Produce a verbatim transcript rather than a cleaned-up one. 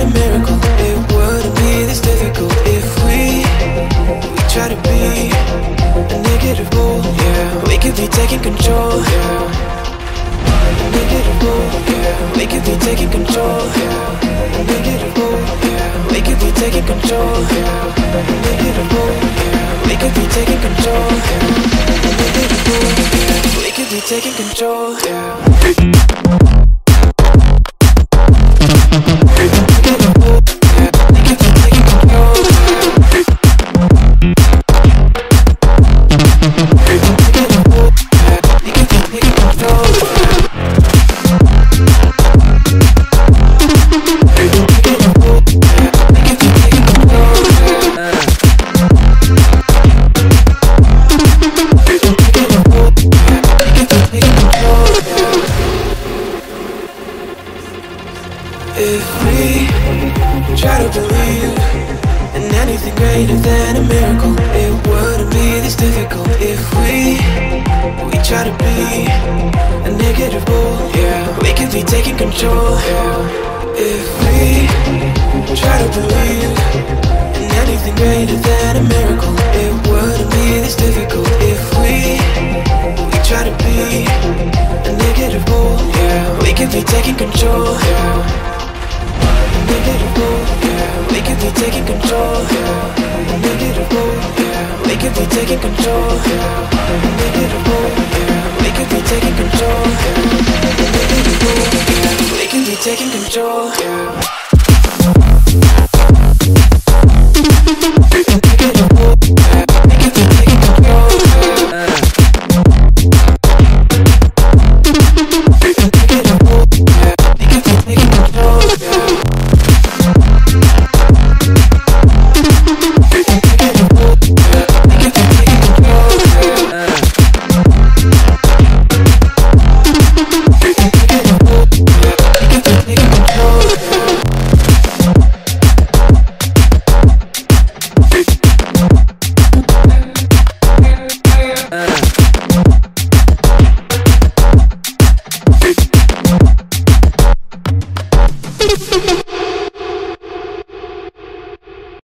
a miracle, it wouldn't be this difficult. If we, we try to be a negative bull, yeah, we could be taking control, yeah. Yeah, we could be taking control. Yeah, we could be, yeah, we could be taking control. Yeah, we could be, yeah, we could be taking control. Yeah, we could be taking control. Yeah. If we try to believe in anything greater than a miracle, it wouldn't be this difficult. If we, we try to be a negative bull, yeah, we could be taking control. If we try to believe in anything greater than a miracle, it wouldn't be this difficult. If we, we try to be a negative bull, yeah, we could be taking control. We could be taking control, yeah. Unbelievable, yeah. We could be taking control, yeah. Unbelievable, yeah. We could be taking control, yeah. Unbelievable, yeah. We could be taking control, yeah.